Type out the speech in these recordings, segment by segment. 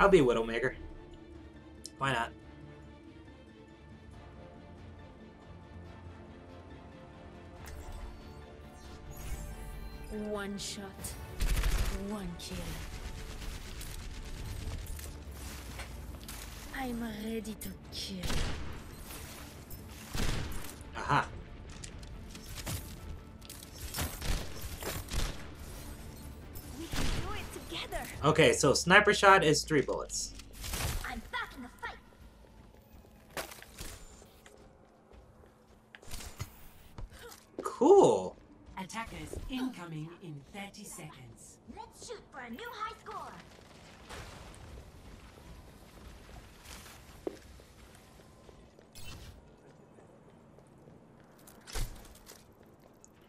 I'll be Widowmaker. Why not? One shot, one kill. I'm ready to kill. Aha. We can do it together. Okay, so sniper shot is 3 bullets. I'm back in the fight. Cool. Attackers incoming in 30 seconds. Let's shoot for a new high score.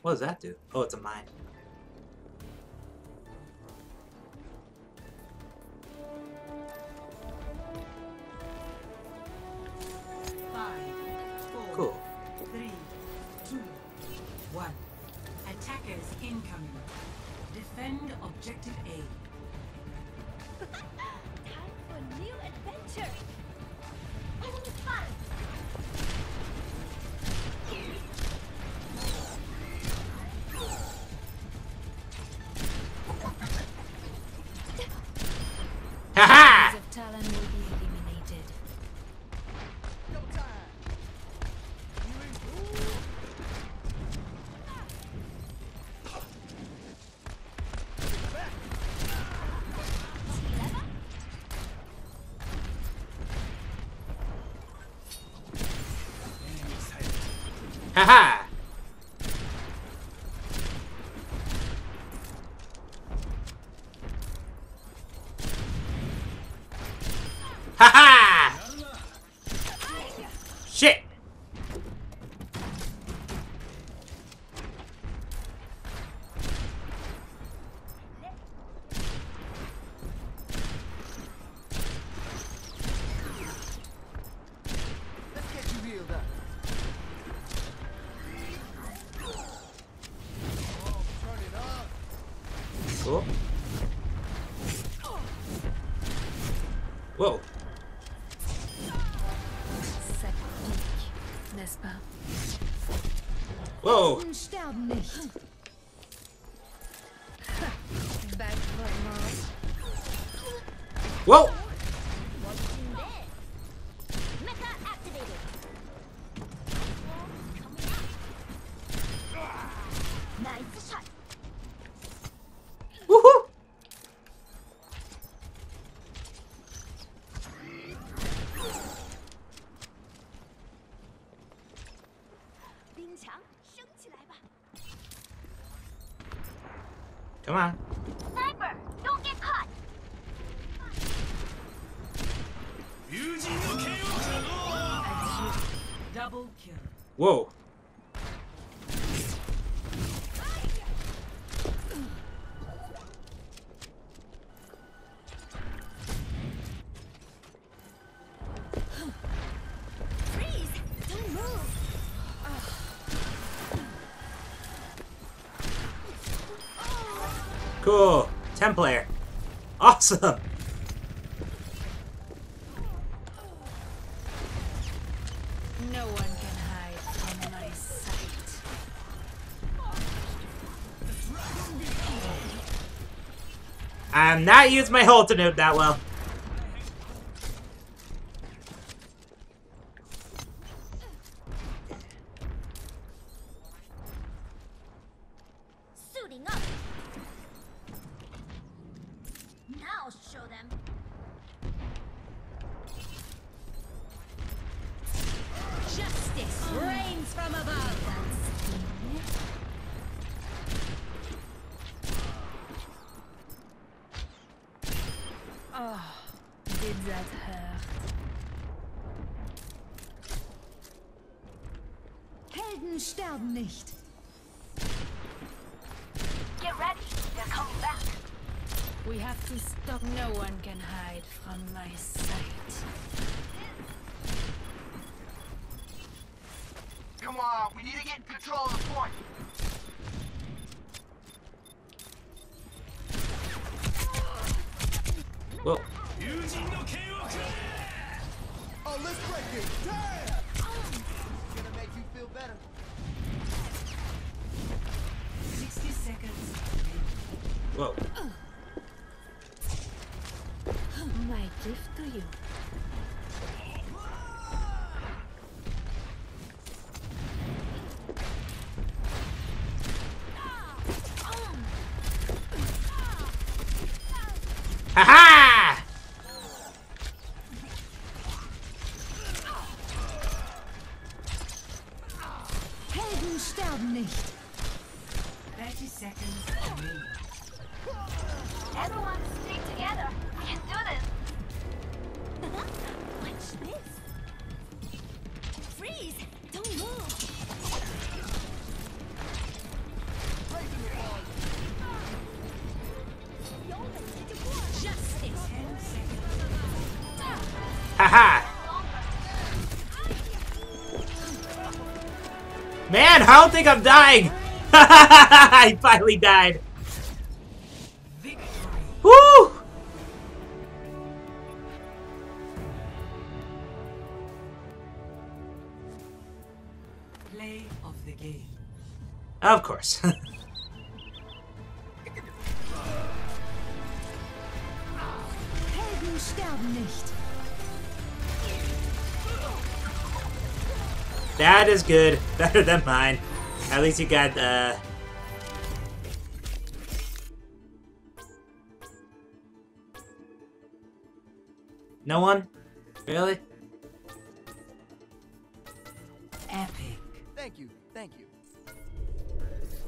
What does that do? Oh, it's a mine. Cool. 3, 2, 1. Attackers incoming. Defend Objective A. Time for new adventure. Only 5. Haha! Talon will be eliminated. No time. Haha! Cool. Whoa. Whoa. Whoa. Come on. Sniper, don't get caught. Double kill. Whoa. Cool. Templar. Awesome. No one can hide from my sight. I'm not using my whole to that well. Suiting up. Now show them. Justice reigns from above. Oh, did that hurt? Helden sterben nicht. Get ready, they're coming back. We have to stop. No one can hide from my sight. Come on, we need to get control of the point. Whoa. Oh, let's break it. Damn! It's gonna make you feel better. 60 seconds. Whoa. My gift to you. Helden sterben nicht. 30 seconds. Everyone stick together. I can do this. Watch this. Freeze. Don't move. Justice. Haha. Man, I don't think I'm dying! I finally died. Victory. Woo! Play of the game. Of course. Helden sterben nicht. That is good. Better than mine. At least you got, no one? Really? Epic. Thank you. Thank you.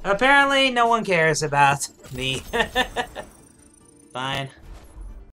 Apparently, no one cares about me. Fine.